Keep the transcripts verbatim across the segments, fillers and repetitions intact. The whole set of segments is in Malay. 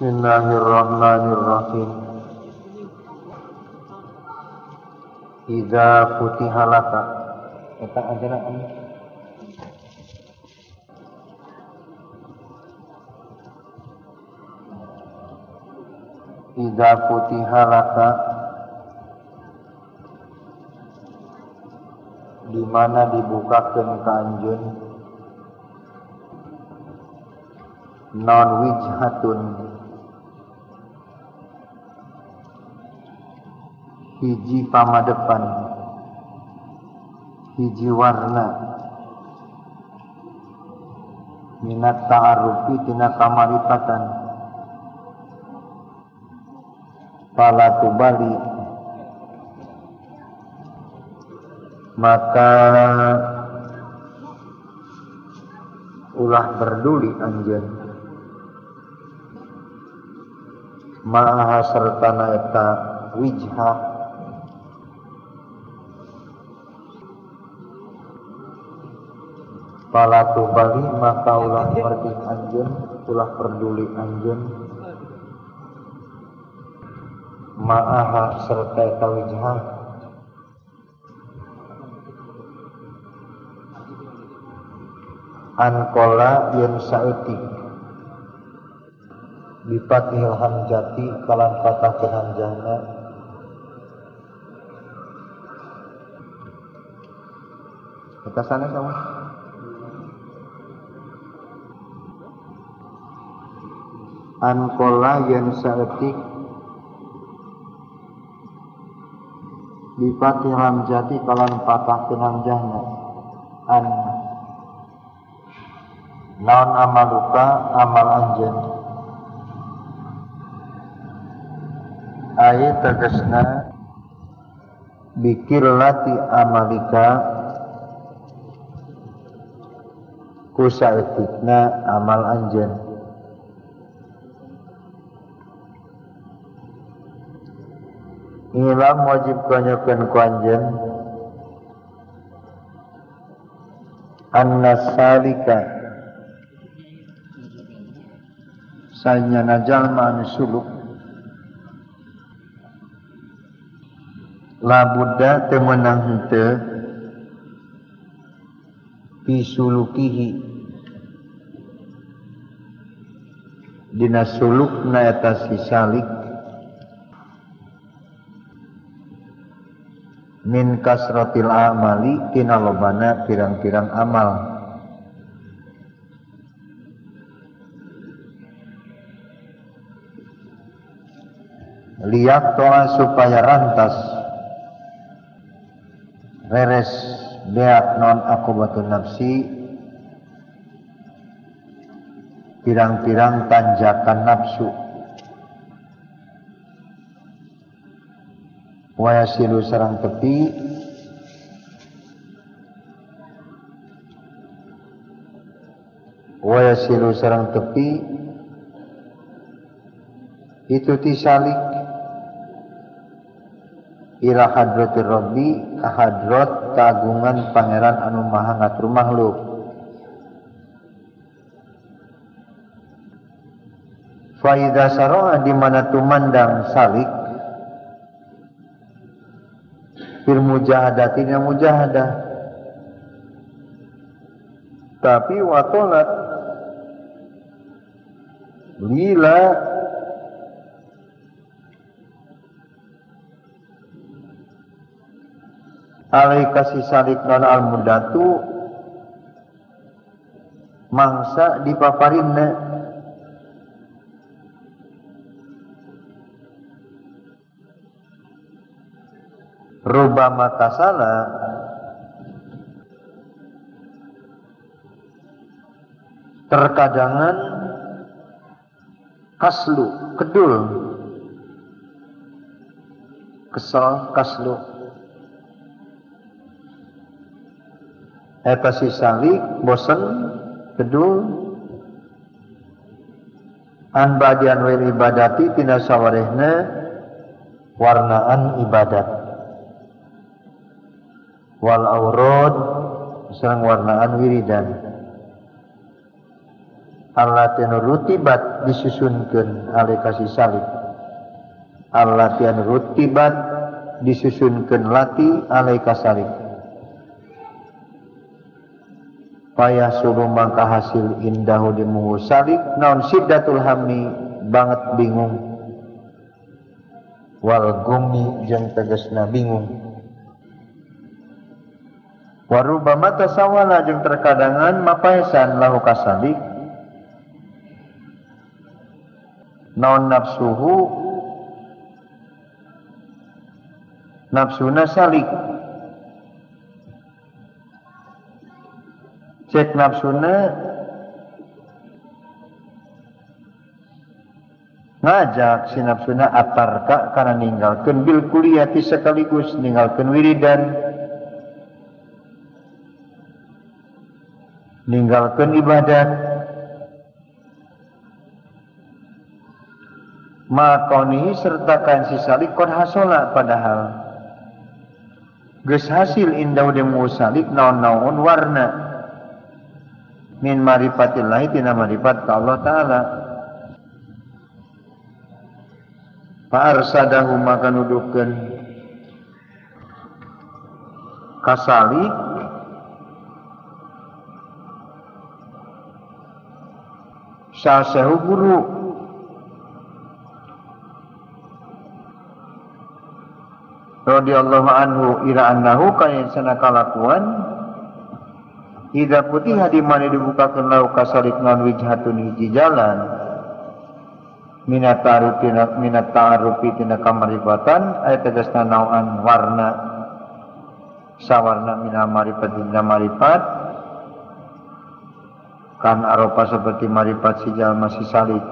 Bismillahirrahmanirrahim. Ida Futiha Laka. Eta aja nak. Ida Futiha Laka. Di mana dibukakan kanjun non wijhatun hiji pamadepan, hiji warna, minat ta'arufi tina kamaripatan, palatubali, maka ulah berduli anjen ma'aha sertana eta wijha palatu bali, maka ulah pergi anjen, ulah peduli anjen ma'aha serta eta wijha ankola yen saeutik bipatihil hamjati kalan patah kehamjana kita sana sama ankola yang saetik bipati hamjati kalan patah hamjahna an naon amaluka amal anjen aye tegesna bikir lati amalika ku saetikna amal anjen. Ilam wajib kanyakan kuanjen annasalika sayana jalma anu suluk labudda temenang henteu pisulukihi dina sulukna eta si salik min kasratil amali tina lobana pirang-pirang amal liak toa supaya rantas reres beak non akubatun nafsi pirang-pirang tanjakan nafsu waya silu sarang tepi waya silu sarang tepi itu tisalik ila hadratir rabbi ahadrat kagungan pangeran anu maha ngatur makhluk fa idza saroa dimana tumandang salik fil mujahadatina mujahadah tapi watolat lila alaika sisalik non almudatu mangsa dipaparinna rubah mata sana terkadangan kaslu kedul kesal kaslu eta si salik bosen kedul an badian wil ibadati tina sawarehna warnaan ibadat wal aurad sareng warnaan wiridan Allatianu rutibat disusunkeun alika si salib. Allatianu rutibat disusunkeun lati alika salib. Payah suruh mangka hasil indahu di mungu salib. Naun siddatul hammi banget bingung. Wal gumi jeung tegasna bingung. Warubama tasawala jeung terkadangan mapaesan lahu kasalik naon nafsuhu nafsuna salik cek nafsuna ngajak si nafsuna atarka karena ninggalkeun bil kuliyati sekaligus ninggalkeun wiridan ninggalkan ibadat makonihi sertakan si salik kon hasola padahal geus hasil indah demu salik naon-naon warna min marifatillahi tina marifat ka Allah Ta'ala fa'arsadahu maka nuduhkeun kasalik sasehu guru radhiyallahu anhu ira annahu kana sana kalakuan Ida Futiha di mana dibukakeun lahu kasalik naon wijhatun hiji jalan minat ta'arufina minat ta'arufi tina kamarifatan aya tegasna naoan warna sawarna minal marifat dina marifat kan aropa seperti marifat si jalma si salik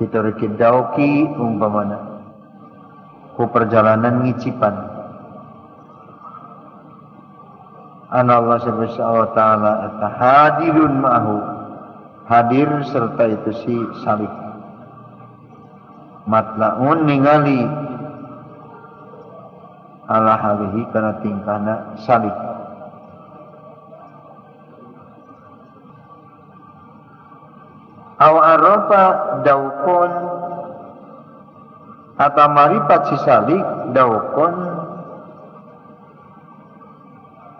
diturikid dauki umpamana ku perjalanan ngicipan anallah subhanahu wa ta'ala hadirun ma'ahu hadir serta itu si salik matlaun ningali ala halihi kana tingkana salik aw arafa daukon atau marifat si salik daukon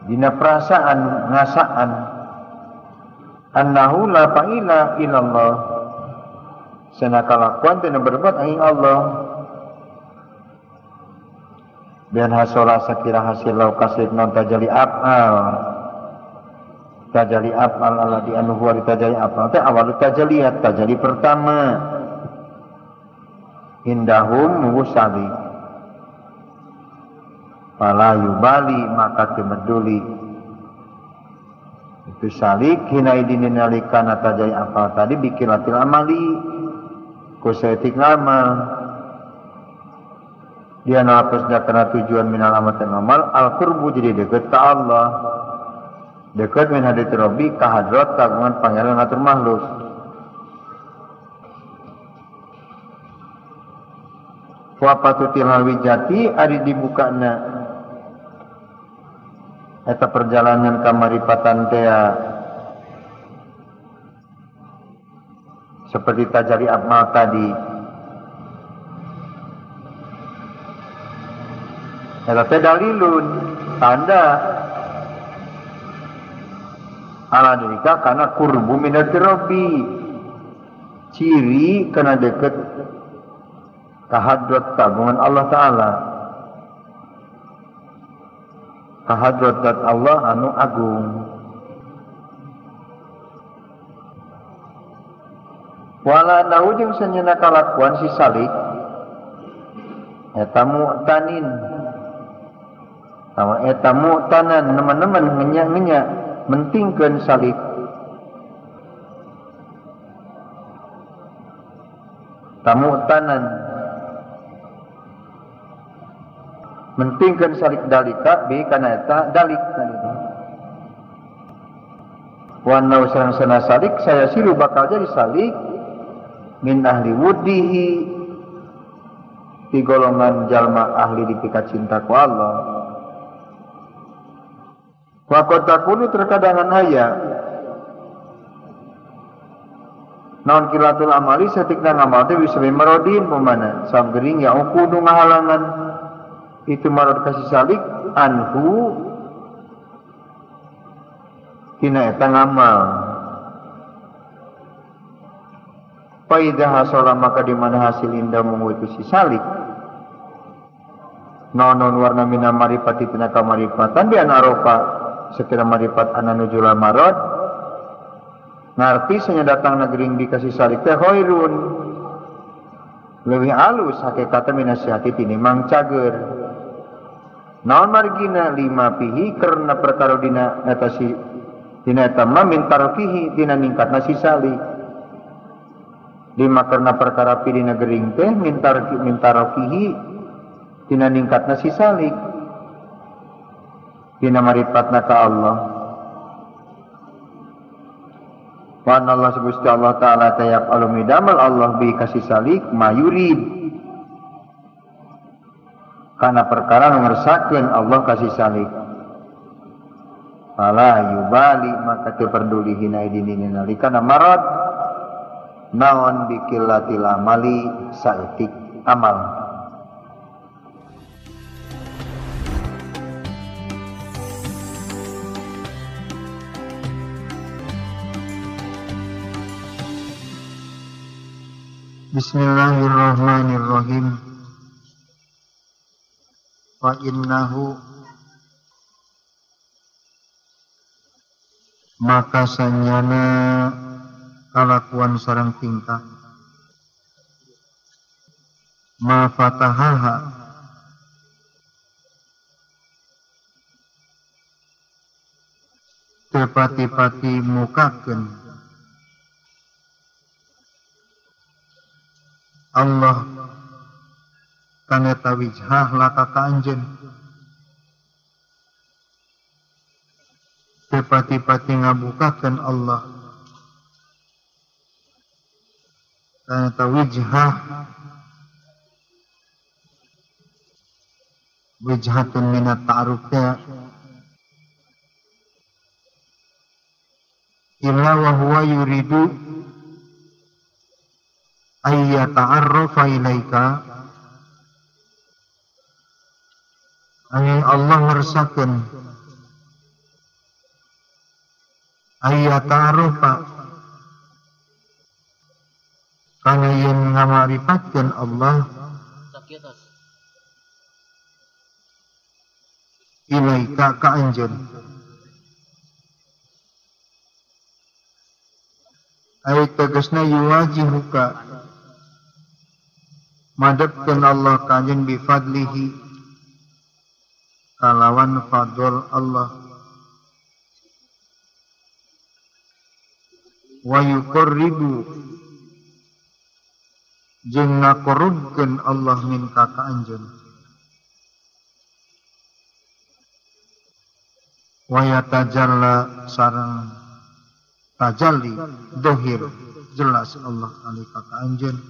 dina perasaan ngasaan annahu la fa'ila ilallah senakalakuan tina berbuat angin Allah bian hasola sakira hasil lau kasih non tajali ab'al tajali afal alladhi anhu wa tajali afal teh awal tajaliat tajali pertama indahum muhsali pala yubali maka temeduli itu salik hinaidin nalikana tajali afal tadi bikilatil amali kusetik amal dia nafas datana tujuan minal amatan amal al qurbu jadi dekat ke Allah dekat min hadirat Rabbi kahadrat kagungan pangeran ngatur makhluk wapatu tilal wijati ari dibukana eta perjalanan kamaripatan tea seperti tajari amal tadi eta teh dalilun tanda ala dirika karena kurbu minati Rabbi ciri karena dekat kahadrat kagungan Allah Ta'ala kahadrat dat Allah anu agung wala nahu jeung sanyana kalakuan si salik eta mu'tanin sama eta mu'tanan nemen-nemen ngenyak-ngenyak mentingkeun salik tamu tanan mentingkeun salik dalika bi kana eta dalik tadi wan nausan sana salik saya siru bakal jadi salik min ahli wudihi di golongan jalma ahli dipika cinta ku Allah wa qad takunu terkadangan aya Naon kilatul amali satikna ngamal teh bisa memerodin pemana sabgering ya uku nu ngahalangan itu marot kasih salik anhu tina eta ngamal. Paida hasola maka di mana hasil indah mengutus si salik. Naon-naon warna mina maripat tina ka maripatan di anaropa sekira maripat ananujula marot. Ngarti sanya datang negering dikasih salik teh khairun leuwih alus hakikatna minasihati tinimang cager. Naon margina lima pihi karena perkara dina eta si dina eta mah mintar pihi dina ningkatna si salik. Lima karena perkara pi dina gering teh mintar mintar pihi dina ningkatna si salik. Dina maripatna ka Allah. Wa Allah subhanahu wa ta'ala tayab alumidamal Allah bi kasih salik mayurid karena perkara ngersakeun Allah kasih salik fala yubali maka teu peduli hina idin nalika marad naon bikillatil amali saeutik amal. Bismillahirrahmanirrahim. Wa innahu maka sanyana kalakuan sareng tingkah ma fatahaha tepati-pati mukakeun Allah kana ta wijhah laka ka anjeun tepati-pati ngabukakeun Allah kana ta wijhah wijhatun minat ta'arufnya illa wa huwa yuridu ayya ta'arrafa ilaika ayya Allah ngersakeun ayya ta'arrafa kana yen ngamarifatkeun Allah ilaika ka anjeun ay tegasna yuwajihuka madhabkan Allah kanjeng bifadlihi kalawan fadl Allah wa yuqarribu jeung ngakorubkeun Allah min ka anjeun wa yatajalla sareng tajalli dohir jelas Allah alika ka anjeun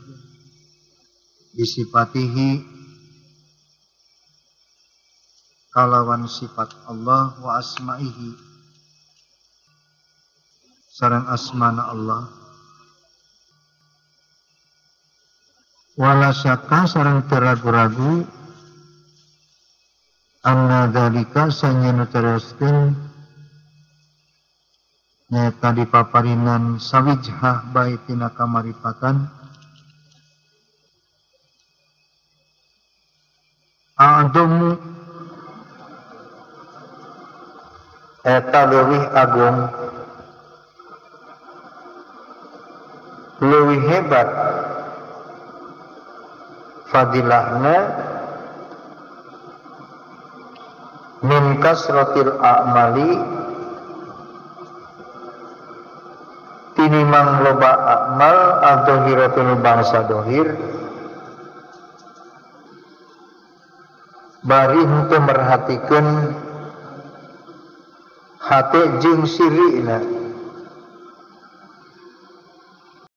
disifatihi kalawan sifat Allah wa asma'ihi sareng asmana Allah wala syakka sareng teragu-ragu anna dzalika sanyana teruskeun nyata dipaparinan sawijhah bae tina kamaripatan A'adamu eta leuwih agung leuwih hebat fadilahna min kasratil a'mali tinimang loba a'mal adzohiratul bangsa dohir bari henteu merhatikeun hate jeung sirina